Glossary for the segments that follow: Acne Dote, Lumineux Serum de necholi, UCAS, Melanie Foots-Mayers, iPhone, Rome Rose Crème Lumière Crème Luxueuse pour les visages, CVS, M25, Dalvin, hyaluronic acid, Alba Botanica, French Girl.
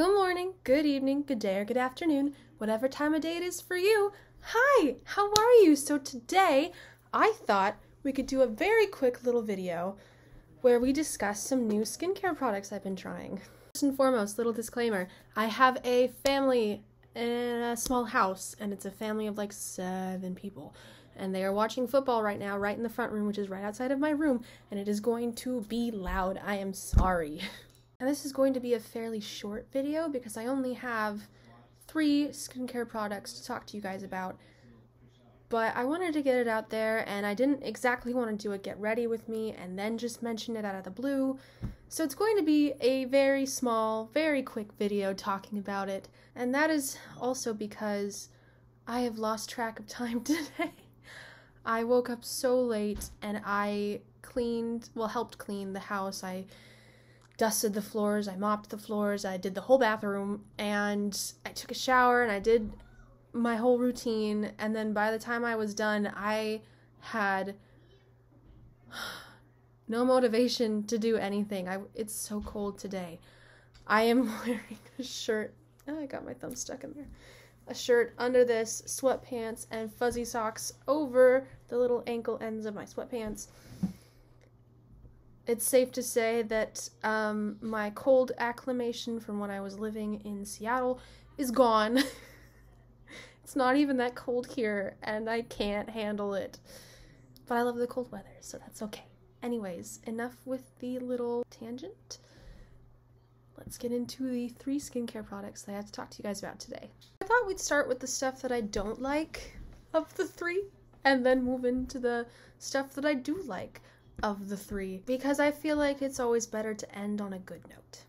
Good morning, good evening, good day, or good afternoon, whatever time of day it is for you. Hi, how are you? So today I thought we could do a very quick little video where we discuss some new skincare products I've been trying. First and foremost, little disclaimer, I have a family in a small house, and it's a family of like 7 people, and they are watching football right now, right in the front room, which is right outside of my room, and it is going to be loud. I am sorry. And this is going to be a fairly short video because I only have 3 skincare products to talk to you guys about, but I wanted to get it out there, and I didn't exactly want to do a get ready with me and then just mention it out of the blue. So it's going to be a very small, very quick video talking about it, and that is also because I have lost track of time today. I woke up so late, and I helped clean the house. I dusted the floors, I mopped the floors, I did the whole bathroom, and I took a shower, and I did my whole routine, and then by the time I was done, I had no motivation to do anything. It's so cold today. I am wearing a shirt. Oh, I got my thumb stuck in there. A shirt under this, sweatpants, and fuzzy socks over the little ankle ends of my sweatpants. It's safe to say that my cold acclimation from when I was living in Seattle is gone. It's not even that cold here, and I can't handle it. But I love the cold weather, so that's okay. Anyways, enough with the little tangent. Let's get into the 3 skincare products that I have to talk to you guys about today. I thought we'd start with the stuff that I don't like of the 3, and then move into the stuff that I do like of the 3, because I feel like it's always better to end on a good note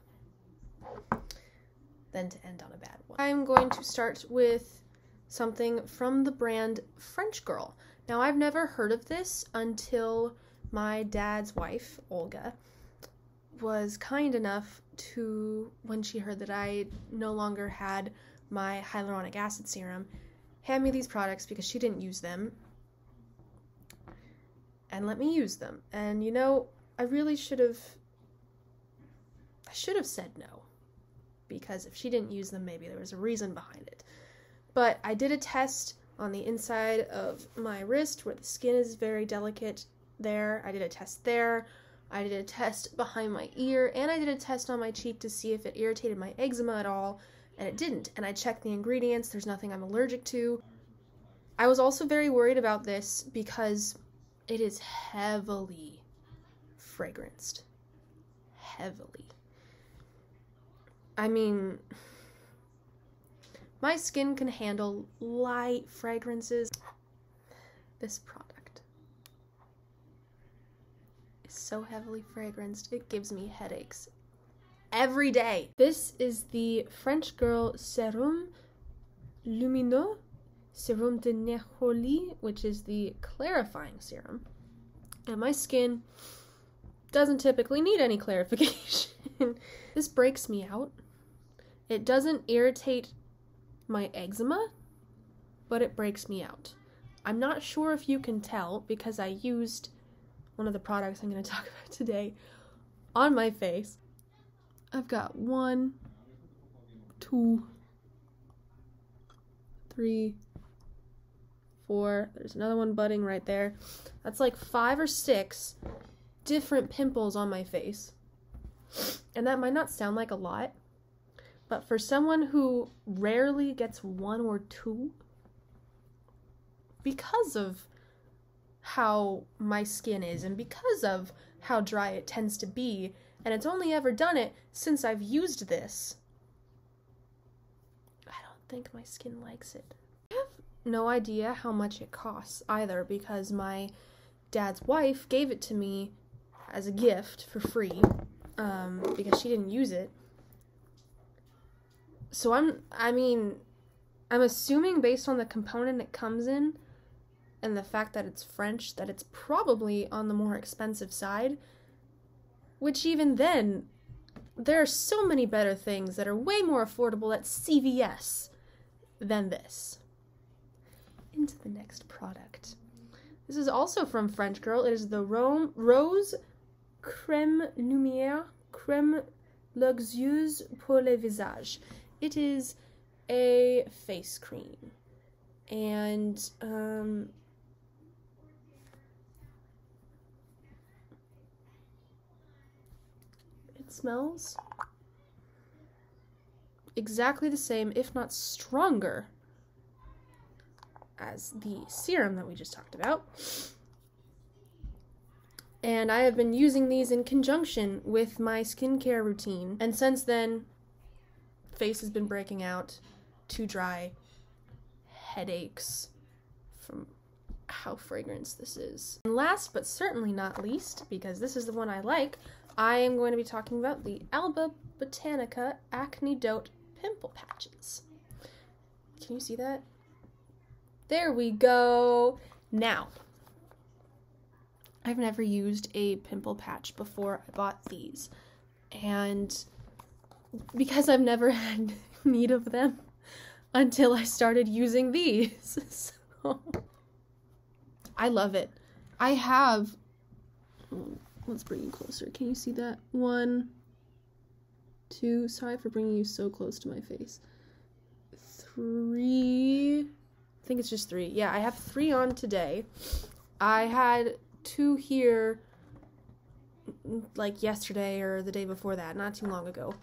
than to end on a bad one. I'm going to start with something from the brand French Girl. Now, I've never heard of this until my dad's wife, Olga, was kind enough to, when she heard that I no longer had my hyaluronic acid serum, hand me these products because she didn't use them, and let me use them. And you know, I should have said no, because if she didn't use them, maybe there was a reason behind it. But I did a test on the inside of my wrist where the skin is very delicate there. I did a test there. I did a test behind my ear, and I did a test on my cheek to see if it irritated my eczema at all, and it didn't. And I checked the ingredients. There's nothing I'm allergic to. I was also very worried about this because it is heavily fragranced. Heavily. I mean, my skin can handle light fragrances. This product is so heavily fragranced, it gives me headaches every day. This is the French Girl Serum Lumineux Serum de Necholi, which is the clarifying serum. And my skin doesn't typically need any clarification. This breaks me out. It doesn't irritate my eczema, but it breaks me out. I'm not sure if you can tell because I used one of the products I'm going to talk about today on my face. I've got 1, 2, 3, 4. There's another one budding right there. That's like 5 or 6 different pimples on my face. And that might not sound like a lot, but for someone who rarely gets 1 or 2, because of how my skin is and because of how dry it tends to be, and it's only ever done it since I've used this, I don't think my skin likes it. I have no idea how much it costs either, because my dad's wife gave it to me as a gift for free, because she didn't use it. So I'm assuming based on the component it comes in and the fact that it's French, that it's probably on the more expensive side, which even then, there are so many better things that are way more affordable at CVS than this. Into the next product. This is also from French Girl. It is the Rome Rose Crème Lumière Crème Luxueuse pour les visages. It is a face cream, and it smells exactly the same, if not stronger, as the serum that we just talked about. And I have been using these in conjunction with my skincare routine, and since then, face has been breaking out, too dry, headaches from how fragrant this is. And last but certainly not least, because this is the one I like, I am going to be talking about the Alba Botanica Acne Dote Pimple Patches. Can you see that? There we go! Now, I've never used a pimple patch before I bought these, and because I've never had need of them until I started using these, so I love it. I have, let's bring you closer, can you see that? 1, 2, sorry for bringing you so close to my face, 3, I think it's just 3, yeah, I have 3 on today. I had 2 here like yesterday or the day before that, not too long ago,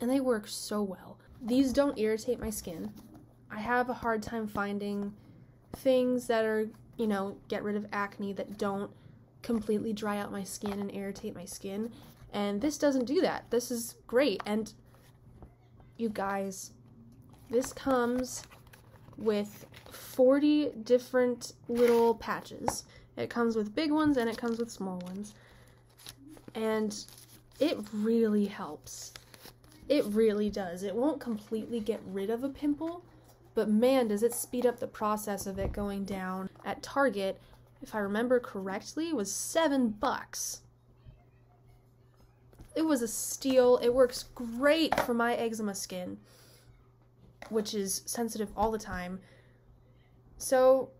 and they work so well. These don't irritate my skin. I have a hard time finding things that are, you know, get rid of acne that don't completely dry out my skin and irritate my skin, and this doesn't do that. This is great. And you guys, this comes with 40 different little patches. It comes with big ones and it comes with small ones, and it really helps. It really does. It won't completely get rid of a pimple, but man, does it speed up the process of it going down. At Target, if I remember correctly, it was $7. It was a steal. It works great for my eczema skin, which is sensitive all the time. So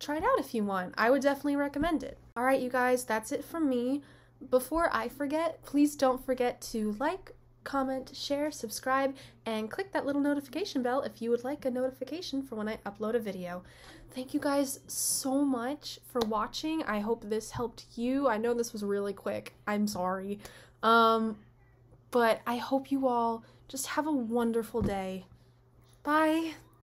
try it out if you want. I would definitely recommend it. All right, you guys, that's it from me. Before I forget, please don't forget to like, comment, share, subscribe, and click that little notification bell if you would like a notification for when I upload a video. Thank you guys so much for watching. I hope this helped you. I know this was really quick. I'm sorry. But I hope you all just have a wonderful day. Bye!